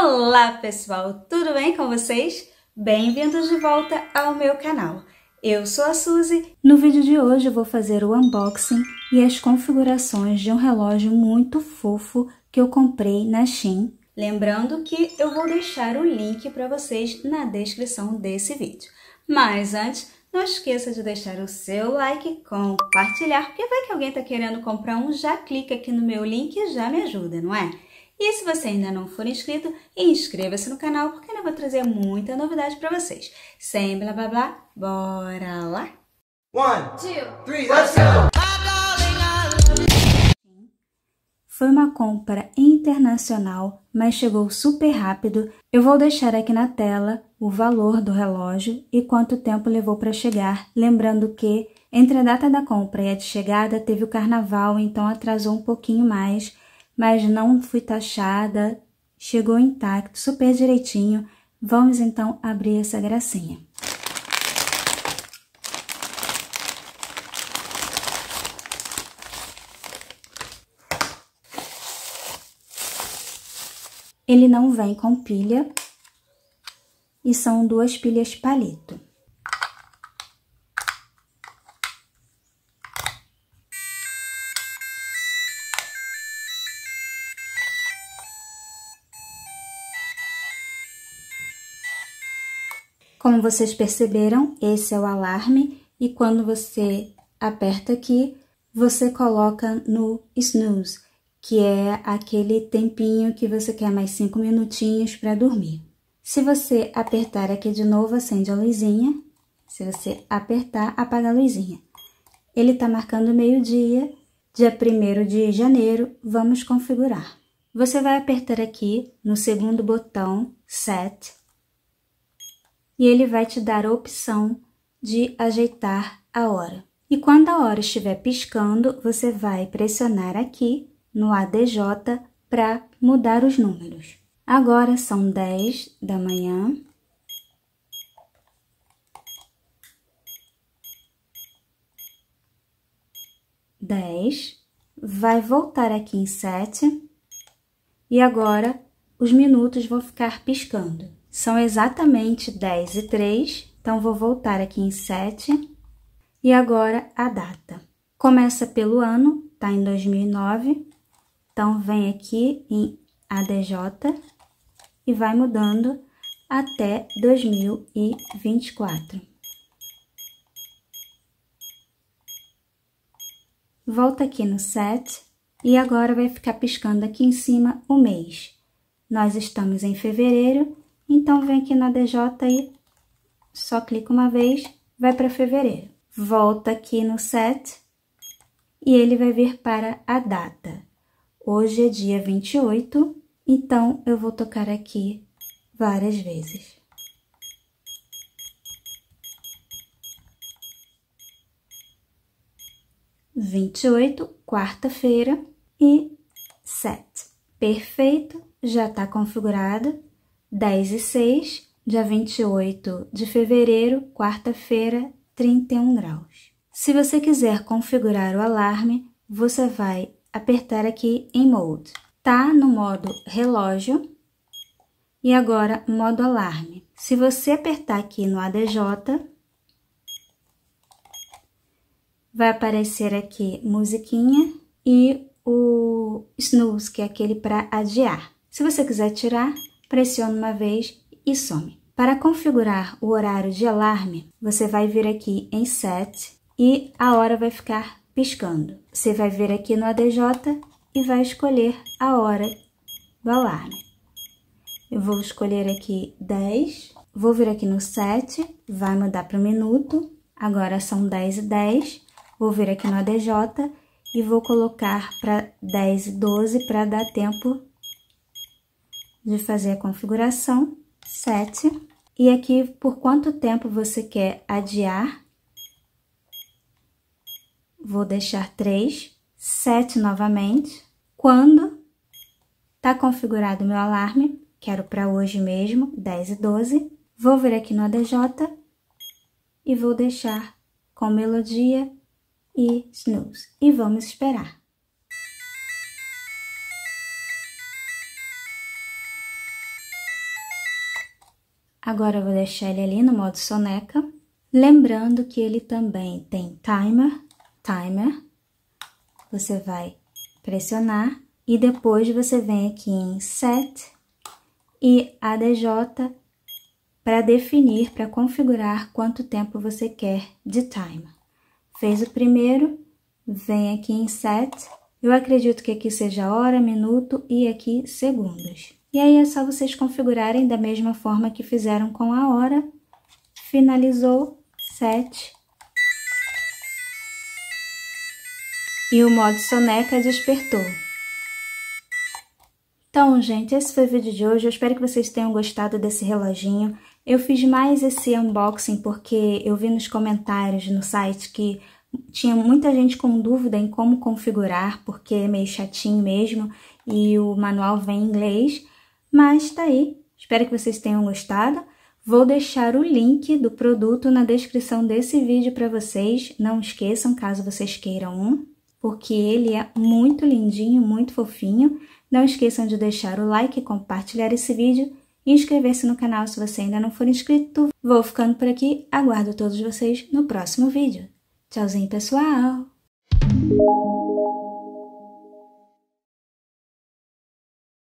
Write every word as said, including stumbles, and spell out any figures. Olá pessoal, tudo bem com vocês? Bem-vindos de volta ao meu canal. Eu sou a Suzy. No vídeo de hoje eu vou fazer o unboxing e as configurações de um relógio muito fofo que eu comprei na Shein. Lembrando que eu vou deixar o link para vocês na descrição desse vídeo. Mas antes, não esqueça de deixar o seu like, compartilhar, porque vai que alguém está querendo comprar um, já clica aqui no meu link e já me ajuda, não é? E se você ainda não for inscrito, inscreva-se no canal, porque eu vou trazer muita novidade para vocês. Sem blá blá blá, bora lá! um, dois, três, let's go! Foi uma compra internacional, mas chegou super rápido. Eu vou deixar aqui na tela o valor do relógio e quanto tempo levou para chegar. Lembrando que, entre a data da compra e a de chegada, teve o carnaval, então atrasou um pouquinho mais. Mas não fui taxada, chegou intacto, super direitinho. Vamos então abrir essa gracinha. Ele não vem com pilha e são duas pilhas palito. Como vocês perceberam, esse é o alarme e quando você aperta aqui, você coloca no snooze, que é aquele tempinho que você quer mais cinco minutinhos para dormir. Se você apertar aqui de novo, acende a luzinha. Se você apertar, apaga a luzinha. Ele está marcando meio-dia, dia primeiro de janeiro, vamos configurar. Você vai apertar aqui no segundo botão, Set. E ele vai te dar a opção de ajeitar a hora. E quando a hora estiver piscando, você vai pressionar aqui no A D J para mudar os números. Agora são dez da manhã. dez. Vai voltar aqui em sete. E agora os minutos vão ficar piscando. São exatamente dez e três, então vou voltar aqui em sete. E agora a data. Começa pelo ano, tá em dois mil e nove. Então vem aqui em A D J e vai mudando até dois mil e vinte e quatro. Volta aqui no sete e agora vai ficar piscando aqui em cima o mês. Nós estamos em fevereiro. Então, vem aqui na D J e só clica uma vez, vai para fevereiro. Volta aqui no set e ele vai vir para a data. Hoje é dia vinte e oito, então eu vou tocar aqui várias vezes. vinte e oito, quarta-feira e sete. Perfeito, já está configurado. dez e seis, dia vinte e oito de fevereiro, quarta-feira, trinta e um graus. Se você quiser configurar o alarme, você vai apertar aqui em Mode. Tá no modo relógio e agora modo alarme. Se você apertar aqui no A D J, vai aparecer aqui musiquinha e o snooze, que é aquele para adiar. Se você quiser tirar, pressiona uma vez e some. Para configurar o horário de alarme, você vai vir aqui em Set e a hora vai ficar piscando. Você vai vir aqui no A D J e vai escolher a hora do alarme. Eu vou escolher aqui dez, vou vir aqui no Set, vai mudar para o minuto, agora são dez e dez, vou vir aqui no A D J e vou colocar para dez e doze para dar tempo de fazer a configuração, sete, e aqui por quanto tempo você quer adiar, vou deixar três, sete novamente. Quando tá configurado meu alarme, quero para hoje mesmo, dez e doze, vou vir aqui no A D J e vou deixar com melodia e snooze, e vamos esperar. Agora eu vou deixar ele ali no modo soneca. Lembrando que ele também tem timer, timer. Você vai pressionar e depois você vem aqui em Set e A D J para definir, para configurar quanto tempo você quer de timer. Fez o primeiro, vem aqui em Set. Eu acredito que aqui seja hora, minuto e aqui segundos. E aí é só vocês configurarem da mesma forma que fizeram com a hora. Finalizou, Set. E o modo soneca despertou. Então, gente, esse foi o vídeo de hoje. Eu espero que vocês tenham gostado desse reloginho. Eu fiz mais esse unboxing porque eu vi nos comentários no site que tinha muita gente com dúvida em como configurar, porque é meio chatinho mesmo e o manual vem em inglês. Mas tá aí. Espero que vocês tenham gostado. Vou deixar o link do produto na descrição desse vídeo para vocês. Não esqueçam, caso vocês queiram um, porque ele é muito lindinho, muito fofinho. Não esqueçam de deixar o like, compartilhar esse vídeo e inscrever-se no canal se você ainda não for inscrito. Vou ficando por aqui, aguardo todos vocês no próximo vídeo. Tchauzinho, pessoal!